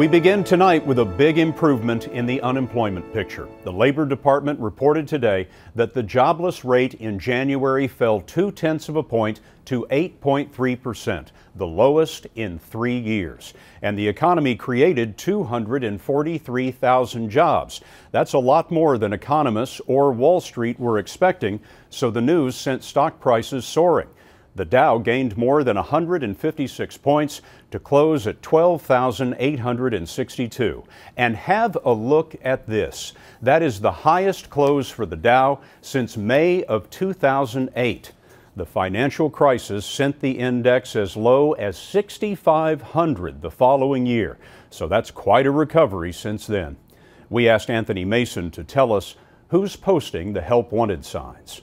We begin tonight with a big improvement in the unemployment picture. The Labor Department reported today that the jobless rate in January fell 0.2 points to 8.3%, the lowest in 3 years. And the economy created 243,000 jobs. That's a lot more than economists or Wall Street were expecting, so the news sent stock prices soaring. The Dow gained more than 156 points to close at 12,862. And have a look at this. That is the highest close for the Dow since May of 2008. The financial crisis sent the index as low as 6,500 the following year. So that's quite a recovery since then. We asked Anthony Mason to tell us who's posting the help wanted signs.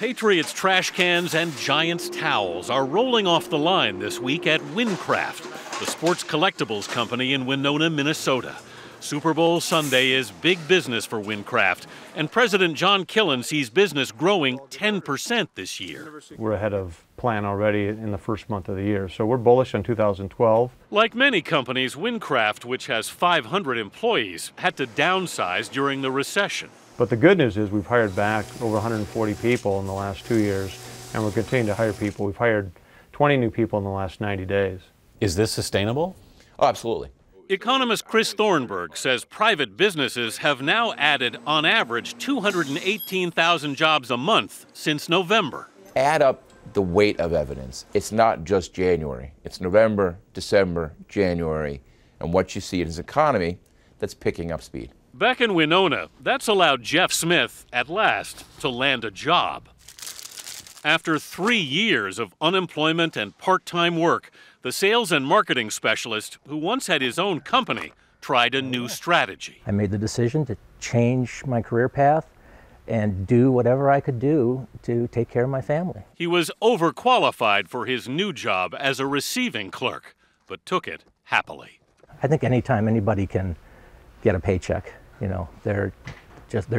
Patriots trash cans and Giants towels are rolling off the line this week at WinCraft, the sports collectibles company in Winona, Minnesota. Super Bowl Sunday is big business for WinCraft, and President John Killen sees business growing 10% this year. We're ahead of plan already in the first month of the year, so we're bullish on 2012. Like many companies, WinCraft, which has 500 employees, had to downsize during the recession. But the good news is we've hired back over 140 people in the last 2 years, and we're continuing to hire people. We've hired 20 new people in the last 90 days. Is this sustainable? Oh, absolutely. Economist Chris Thornburg says private businesses have now added, on average, 218,000 jobs a month since November. Add up the weight of evidence. It's not just January. It's November, December, January, and what you see is an economy that's picking up speed. Back in Winona, that's allowed Jeff Smith, at last, to land a job. After 3 years of unemployment and part-time work, the sales and marketing specialist, who once had his own company, tried a new strategy. I made the decision to change my career path and do whatever I could do to take care of my family. He was overqualified for his new job as a receiving clerk, but took it happily. I think anytime anybody can get a paycheck, you know, their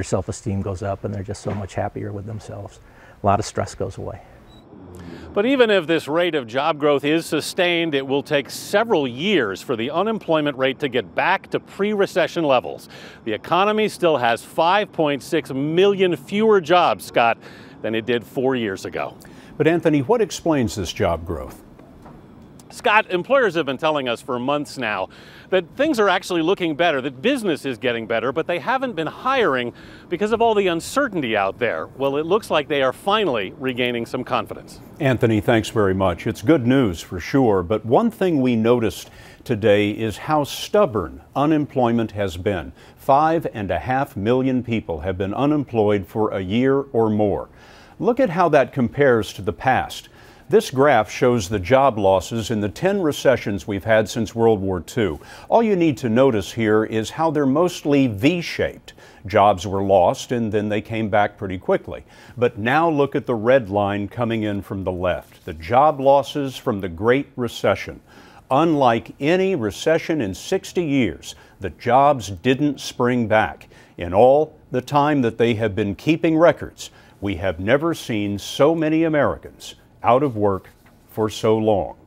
self-esteem goes up and they're just so much happier with themselves. A lot of stress goes away. But even if this rate of job growth is sustained, it will take several years for the unemployment rate to get back to pre-recession levels. The economy still has 5.6 million fewer jobs, Scott, than it did 4 years ago. But Anthony, what explains this job growth? Scott, employers have been telling us for months now that things are actually looking better, that business is getting better, but they haven't been hiring because of all the uncertainty out there. Well, it looks like they are finally regaining some confidence. Anthony, thanks very much. It's good news for sure, but one thing we noticed today is how stubborn unemployment has been. 5.5 million people have been unemployed for a year or more. Look at how that compares to the past. This graph shows the job losses in the 10 recessions we've had since World War II. All you need to notice here is how they're mostly V-shaped. Jobs were lost and then they came back pretty quickly. But now look at the red line coming in from the left, the job losses from the Great Recession. Unlike any recession in 60 years, the jobs didn't spring back. In all the time that they have been keeping records, we have never seen so many Americans out of work for so long.